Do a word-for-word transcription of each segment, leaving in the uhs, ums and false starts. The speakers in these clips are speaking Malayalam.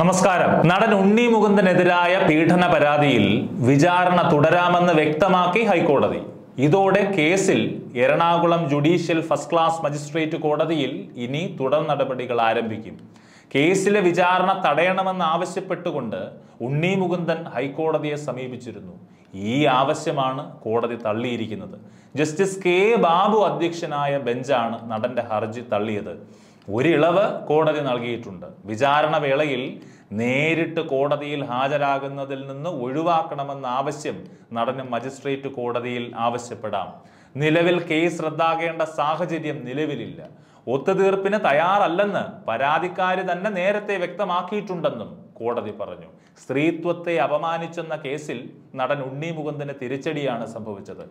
നമസ്കാരം. നടൻ ഉണ്ണി മുകുന്ദനെതിരായ പീഡന പരാതിയിൽ വിചാരണ തുടരാമെന്ന് വ്യക്തമാക്കി ഹൈക്കോടതി. ഇതോടെ കേസിൽ Ernakulam judicial first class magistrate കോടതിയിൽ ഇനി തുടർ നടപടികൾ ആരംഭിക്കും. കേസിലെ വിചാരണ തടയണമെന്ന് ആവശ്യപ്പെട്ടുകൊണ്ട് ഉണ്ണി മുകുന്ദൻ ഹൈക്കോടതിയെ സമീപിച്ചിരുന്നു. ഈ ആവശ്യമാണ് കോടതി തള്ളിയിരിക്കുന്നത്. ജസ്റ്റിസ് കെ ബാബു അധ്യക്ഷനായ ബെഞ്ചാണ് നടന്റെ ഹർജി തള്ളിയത്. ഒരു ഇളവ് കോടതി നൽകിയിട്ടുണ്ട്. വിചാരണ വേളയിൽ നേരിട്ട് കോടതിയിൽ ഹാജരാകുന്നതിൽ നിന്ന് ഒഴിവാക്കണമെന്ന ആവശ്യം നടന് മജിസ്ട്രേറ്റ് കോടതിയിൽ ആവശ്യപ്പെടാം. നിലവിൽ കേസ് റദ്ദാകേണ്ട സാഹചര്യം നിലവിലില്ല. ഒത്തുതീർപ്പിന് തയ്യാറല്ലെന്ന് പരാതിക്കാരി തന്നെ നേരത്തെ വ്യക്തമാക്കിയിട്ടുണ്ടെന്നും കോടതി പറഞ്ഞു. സ്ത്രീത്വത്തെ അപമാനിച്ചെന്ന കേസിൽ നടൻ ഉണ്ണി മുകുന്ദന് തിരിച്ചടിയാണ് സംഭവിച്ചത്.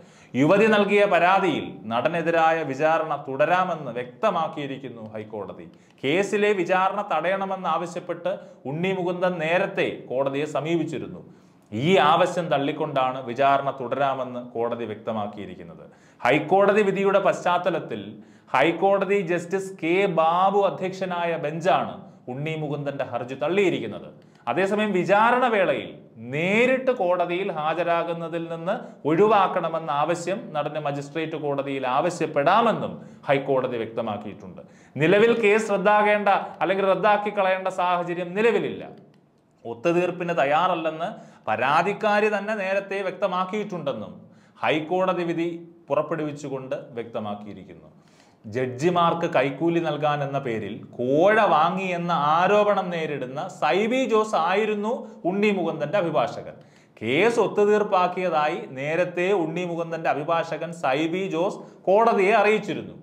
യുവതി നൽകിയ പരാതിയിൽ നടനെതിരായ വിചാരണ തുടരാമെന്ന് വ്യക്തമാക്കിയിരിക്കുന്നു ഹൈക്കോടതി. കേസിലെ വിചാരണ തടയണമെന്ന് ആവശ്യപ്പെട്ട് ഉണ്ണി മുകുന്ദൻ നേരത്തെ കോടതിയെ സമീപിച്ചിരുന്നു. ഈ ആവശ്യം തള്ളിക്കൊണ്ടാണ് വിചാരണ തുടരാമെന്ന് കോടതി വ്യക്തമാക്കിയിരിക്കുന്നത്. ഹൈക്കോടതി വിധിയുടെ പശ്ചാത്തലത്തിൽ ഹൈക്കോടതി ജസ്റ്റിസ് കെ ബാബു അധ്യക്ഷനായ ബെഞ്ചാണ് ഉണ്ണി മുകുന്ദന്റെ ഹർജി തള്ളിയിരിക്കുന്നത്. അതേസമയം വിചാരണ വേളയിൽ നേരിട്ട് കോടതിയിൽ ഹാജരാകുന്നതിൽ നിന്ന് ഒഴിവാക്കണമെന്ന ആവശ്യം നടന് മജിസ്ട്രേറ്റ് കോടതിയിൽ ആവശ്യപ്പെടാമെന്നും ഹൈക്കോടതി വ്യക്തമാക്കിയിട്ടുണ്ട്. നിലവിൽ കേസ് റദ്ദാകേണ്ട അല്ലെങ്കിൽ റദ്ദാക്കി കളയേണ്ട സാഹചര്യം നിലവിലില്ല. ഒത്തുതീർപ്പിന് തയ്യാറല്ലെന്ന് പരാതിക്കാരി തന്നെ നേരത്തെ വ്യക്തമാക്കിയിട്ടുണ്ടെന്നും ഹൈക്കോടതി വിധി പുറപ്പെടുവിച്ചുകൊണ്ട് വ്യക്തമാക്കിയിരിക്കുന്നു. ജഡ്ജിമാർക്ക് കൈക്കൂലി നൽകാൻ എന്ന പേരിൽ കോഴ വാങ്ങി എന്ന ആരോപണം നേരിടുന്ന സൈബി ജോസ് ആയിരുന്നു ഉണ്ണി മുകുന്ദന്റെ അഭിഭാഷകൻ. കേസ് ഒത്തുതീർപ്പാക്കിയതായി നേരത്തെ ഉണ്ണി മുകുന്ദന്റെ അഭിഭാഷകൻ സൈബി ജോസ് കോടതിയെ അറിയിച്ചിരുന്നു.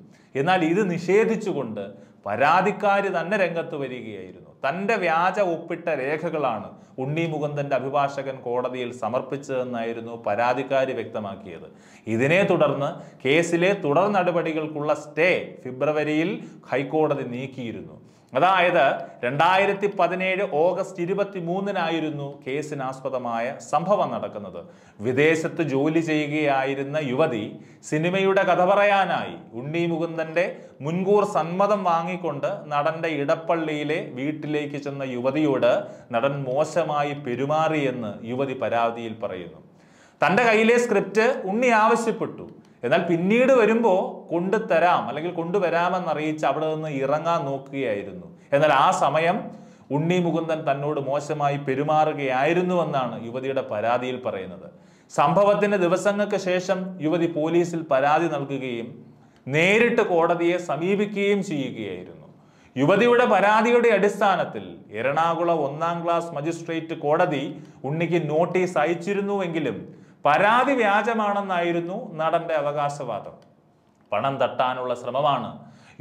എന്നാൽ ഇത് നിഷേധിച്ചുകൊണ്ട് പരാതിക്കാരി തന്നെ രംഗത്ത് വരികയായിരുന്നു. തൻ്റെ വ്യാജ ഒപ്പിട്ട രേഖകളാണ് ഉണ്ണി മുകുന്ദന്റെ അഭിഭാഷകൻ കോടതിയിൽ സമർപ്പിച്ചതെന്നായിരുന്നു പരാതിക്കാരി വ്യക്തമാക്കിയത്. ഇതിനെ തുടർന്ന് കേസിലെ തുടർ നടപടികൾക്കുള്ള സ്റ്റേ ഫെബ്രുവരിയിൽ ഹൈക്കോടതി നീക്കിയിരുന്നു. അതായത് രണ്ടായിരത്തി പതിനേഴ് ഓഗസ്റ്റ് ഇരുപത്തി മൂന്നിനായിരുന്നു കേസിനാസ്പദമായ സംഭവം നടക്കുന്നത്. വിദേശത്ത് ജോലി ചെയ്യുകയായിരുന്ന യുവതി സിനിമയുടെ കഥ പറയാനായി ഉണ്ണി മുകുന്ദന്റെ മുൻകൂർ സമ്മതം വാങ്ങിക്കൊണ്ട് നടന്റെ ഇടപ്പള്ളിയിലെ വീട്ടിലേക്ക് ചെന്ന യുവതിയോട് നടൻ മോശമായി പെരുമാറിയെന്ന് യുവതി പരാതിയിൽ പറയുന്നു. തൻ്റെ കയ്യിലെ സ്ക്രിപ്റ്റ് ഉണ്ണി ആവശ്യപ്പെട്ടു. എന്നാൽ പിന്നീട് വരുമ്പോൾ കൊണ്ടുതരാം അല്ലെങ്കിൽ കൊണ്ടുവരാമെന്നറിയിച്ച് അവിടെ നിന്ന് ഇറങ്ങാൻ നോക്കുകയായിരുന്നു. എന്നാൽ ആ സമയം ഉണ്ണി മുകുന്ദൻ തന്നോട് മോശമായി പെരുമാറുകയായിരുന്നുവെന്നാണ് യുവതിയുടെ പരാതിയിൽ പറയുന്നത്. സംഭവത്തിന് ദിവസങ്ങൾക്ക് ശേഷം യുവതി പോലീസിൽ പരാതി നൽകുകയും നേരിട്ട് കോടതിയെ സമീപിക്കുകയും ചെയ്യുകയായിരുന്നു. യുവതിയുടെ പരാതിയുടെ അടിസ്ഥാനത്തിൽ എറണാകുളം ഒന്നാം ക്ലാസ് മജിസ്ട്രേറ്റ് കോടതി ഉണ്ണിക്ക് നോട്ടീസ് അയച്ചിരുന്നുവെങ്കിലും പരാതി വ്യാജമാണെന്നായിരുന്നു നടന്റെ അവകാശവാദം. പണം തട്ടാനുള്ള ശ്രമമാണ്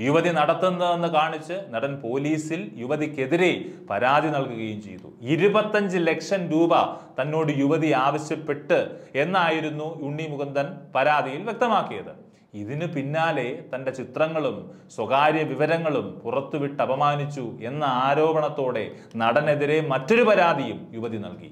യുവതി നടത്തുന്നതെന്ന് കാണിച്ച് നടൻ പോലീസിൽ യുവതിക്കെതിരെ പരാതി നൽകുകയും ചെയ്തു. ഇരുപത്തഞ്ച് ലക്ഷം രൂപ തന്നോട് യുവതി ആവശ്യപ്പെട്ട് എന്നായിരുന്നു ഉണ്ണി മുകുന്ദൻ പരാതിയിൽ വ്യക്തമാക്കിയത്. ഇതിനു പിന്നാലെ തൻ്റെ ചിത്രങ്ങളും സ്വകാര്യ വിവരങ്ങളും പുറത്തുവിട്ട് അപമാനിച്ചു എന്ന ആരോപണത്തോടെ നടനെതിരെ മറ്റൊരു പരാതിയും യുവതി നൽകി.